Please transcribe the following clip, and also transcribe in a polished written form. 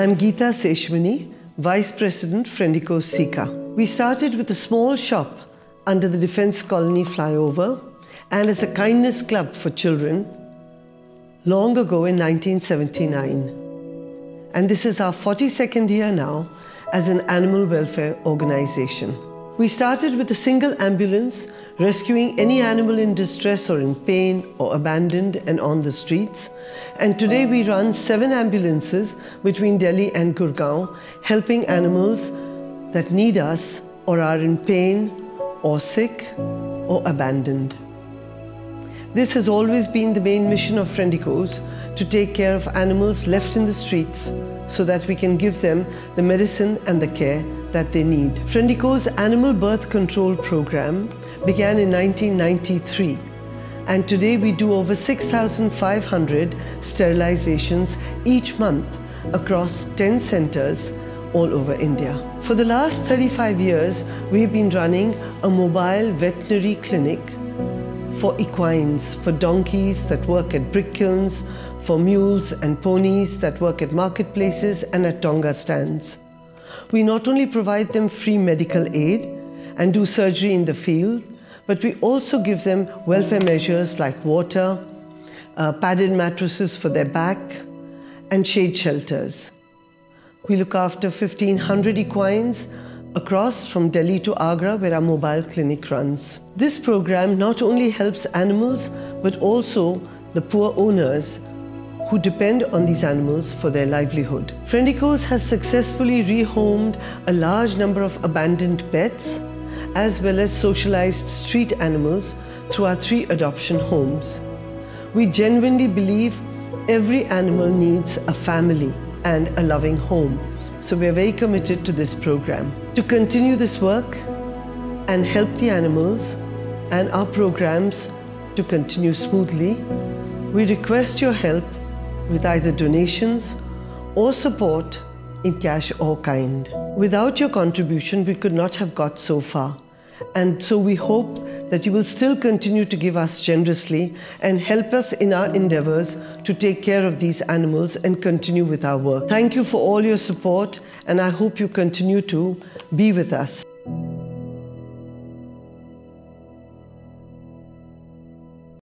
I'm Geeta Seshamani, Vice President, Friendicoes SECA. We started with a small shop under the Defence Colony flyover and as a kindness club for children long ago in 1979. And this is our 42nd year now as an animal welfare organisation. We started with a single ambulance rescuing any animal in distress or in pain or abandoned and on the streets. And today we run 7 ambulances between Delhi and Gurugram, helping animals that need us or are in pain or sick or abandoned. This has always been the main mission of Friendicoes, to take care of animals left in the streets so that we can give them the medicine and the care that they need. Friendicoes' Animal Birth Control Program began in 1993, and today we do over 6,500 sterilizations each month across 10 centers all over India. For the last 35 years, we've been running a mobile veterinary clinic for equines, for donkeys that work at brick kilns, for mules and ponies that work at marketplaces and at tonga stands. We not only provide them free medical aid and do surgery in the field, but we also give them welfare measures like water, padded mattresses for their back, and shade shelters. We look after 1,500 equines across from Delhi to Agra, where our mobile clinic runs. This program not only helps animals, but also the poor owners who depend on these animals for their livelihood. Friendicoes has successfully rehomed a large number of abandoned pets as well as socialized street animals through our 3 adoption homes. We genuinely believe every animal needs a family and a loving home, so we are very committed to this program. To continue this work and help the animals and our programs to continue smoothly, we request your help with either donations or support in cash or kind. Without your contribution, we could not have got so far. And so we hope that you will still continue to give us generously and help us in our endeavours to take care of these animals and continue with our work. Thank you for all your support, and I hope you continue to be with us.